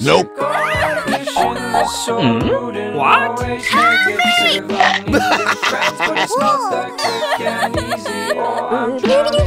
Nope. What? How many?